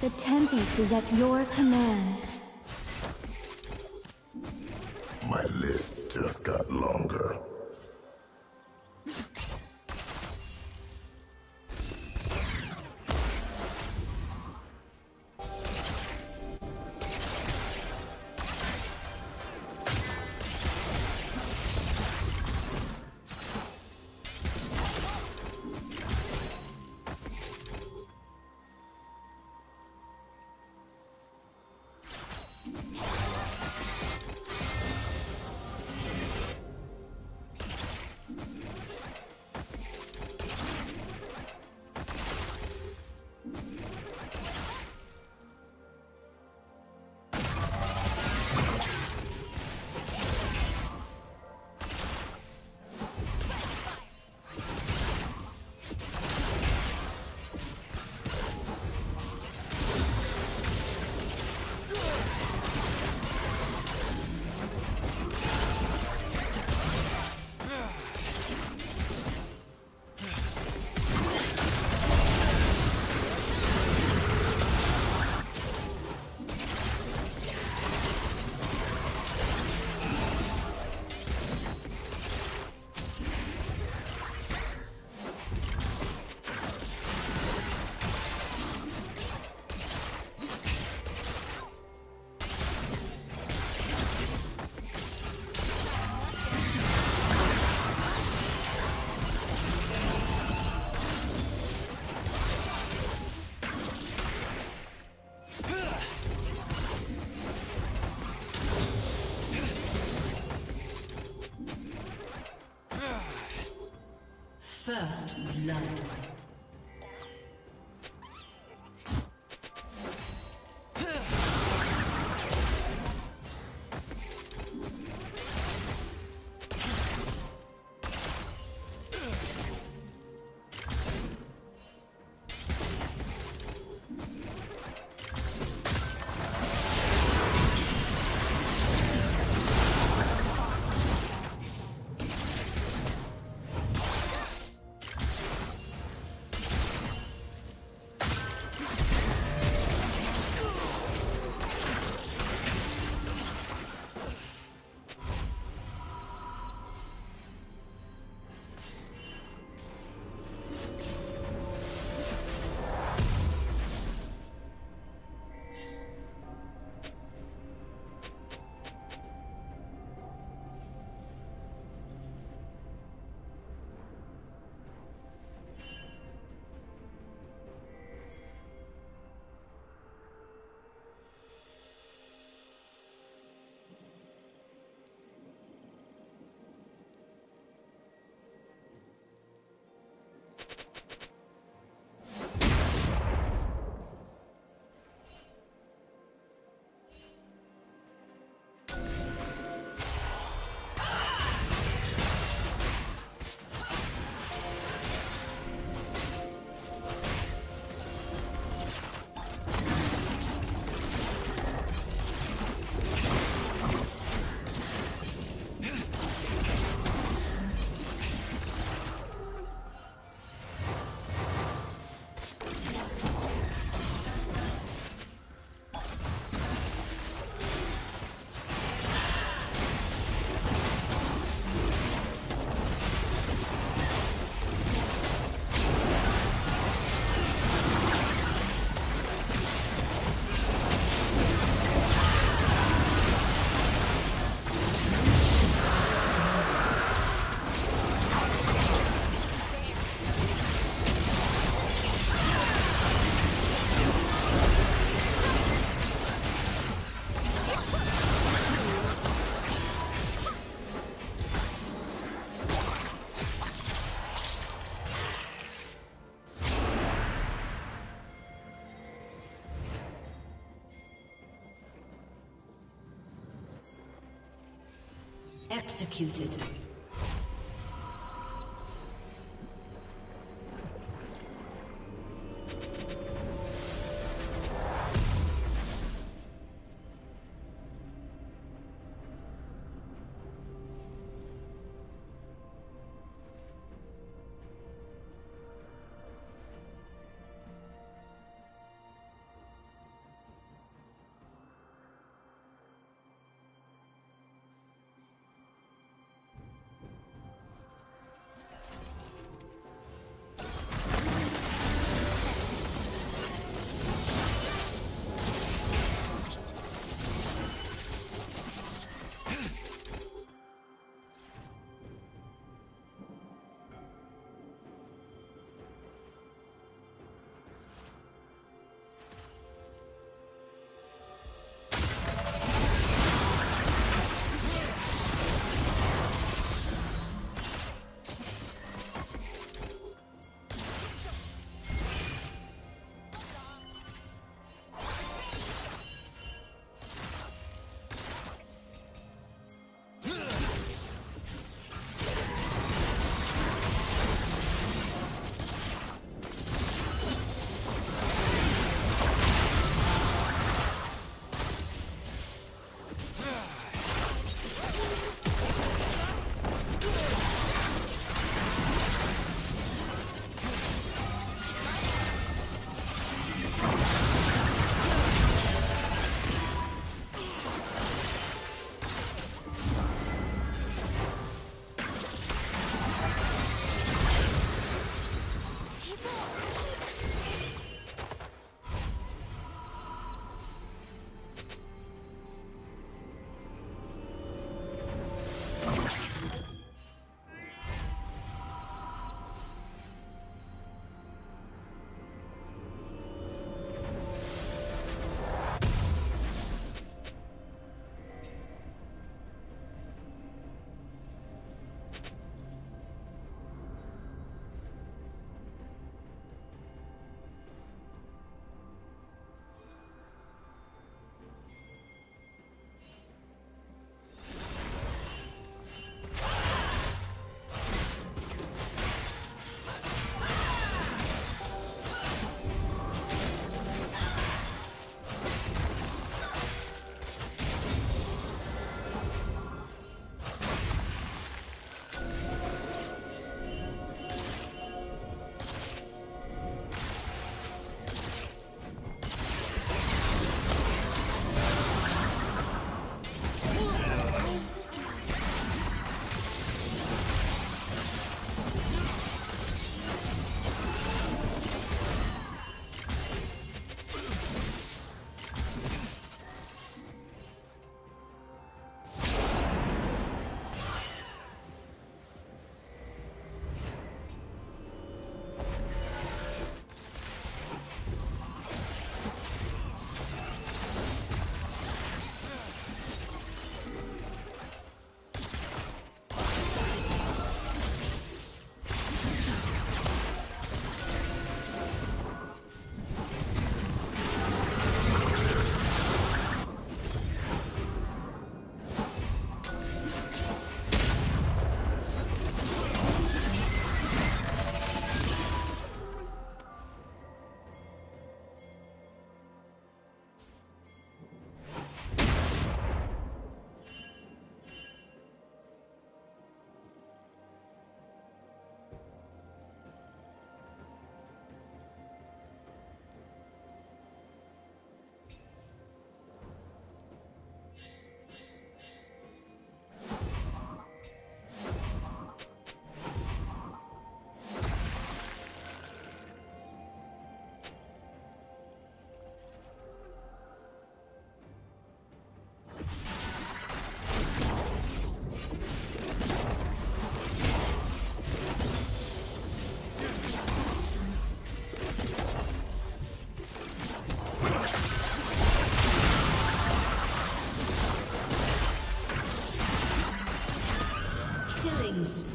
The Tempest is at your command. My list just got longer. First blood. Executed.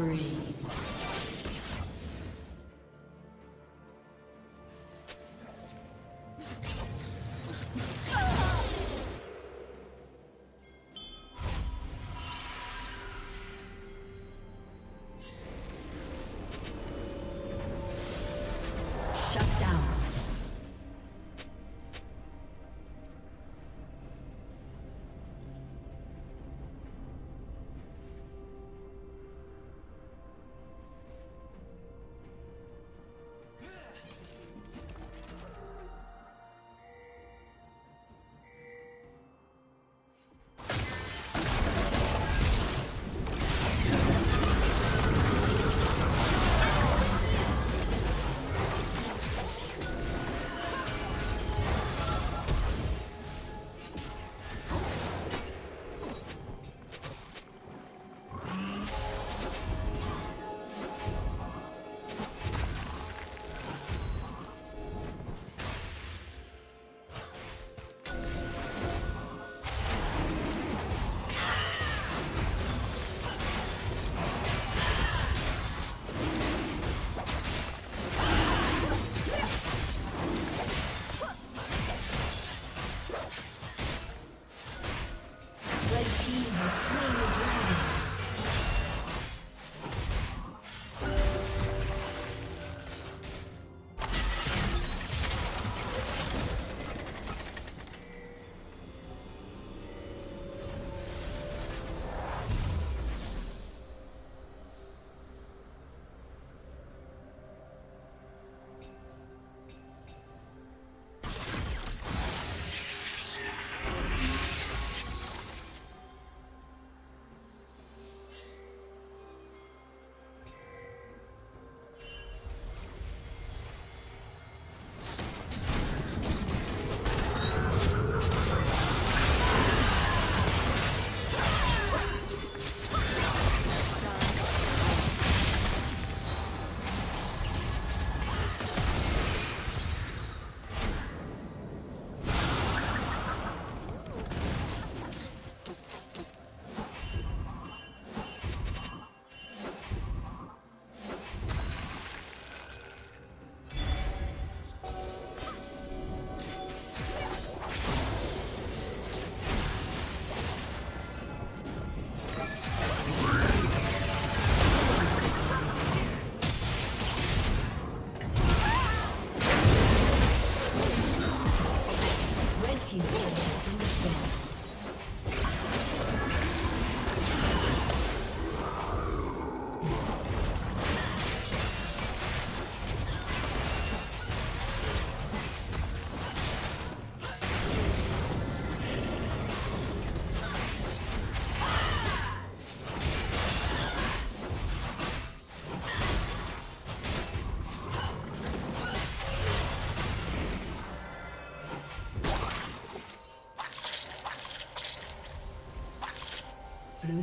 spree. Blue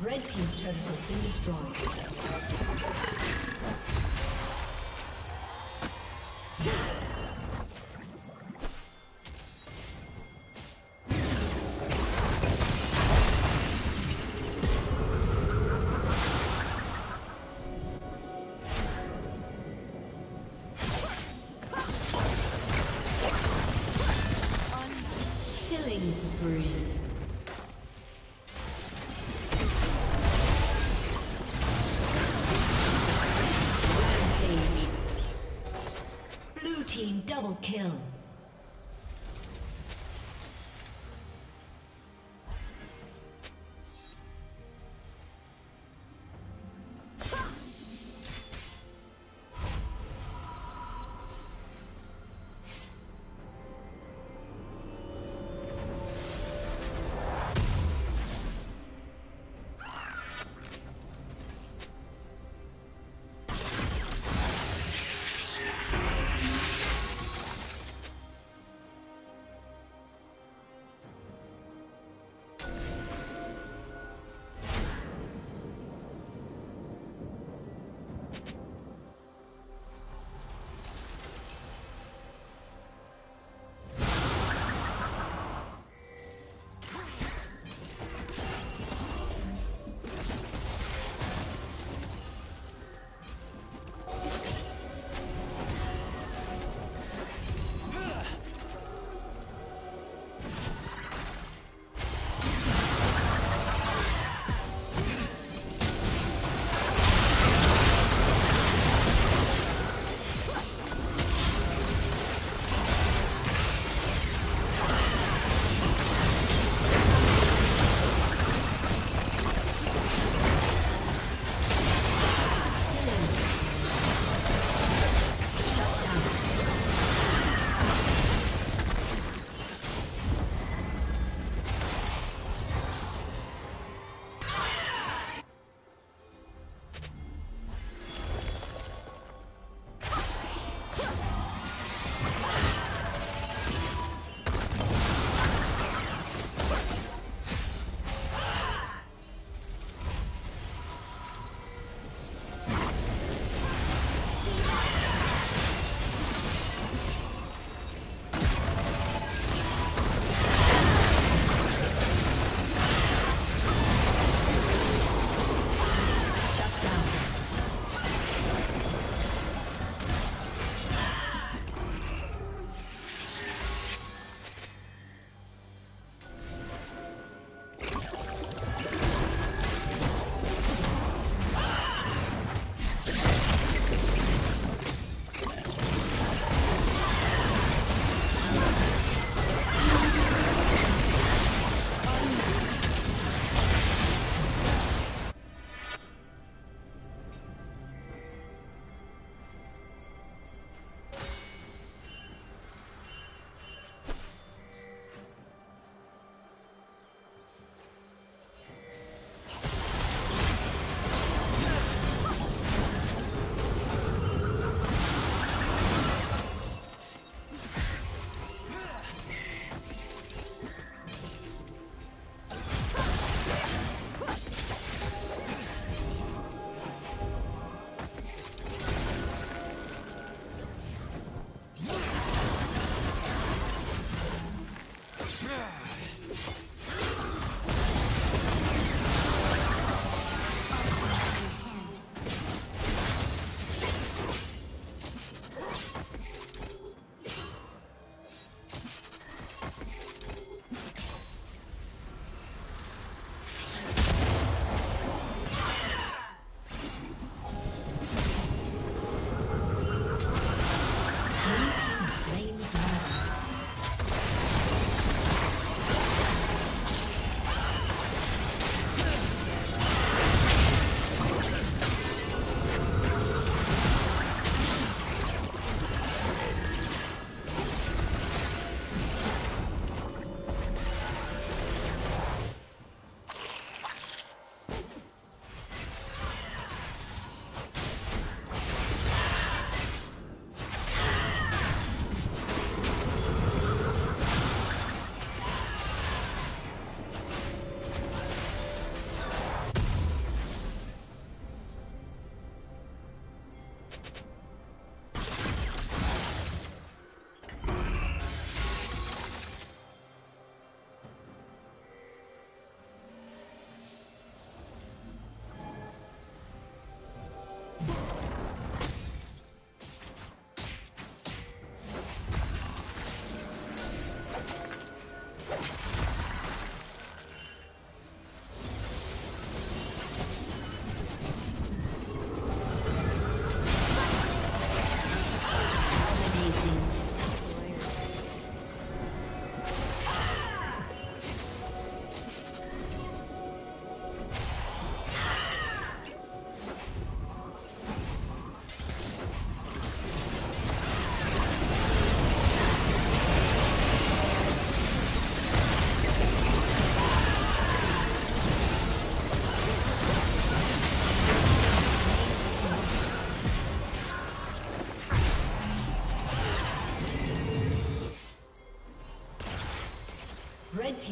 Red team's turret has been destroyed. Double kill.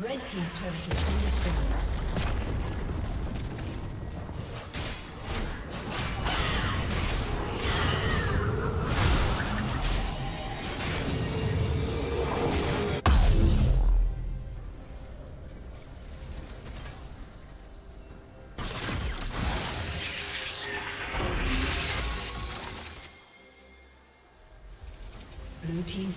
Red team's turret has been destroyed. Blue team's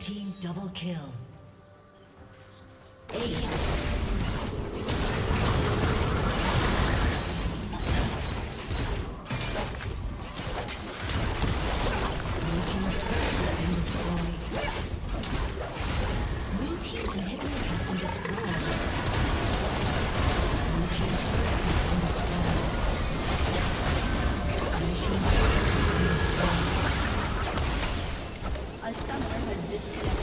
Team double kill. Someone has disconnected.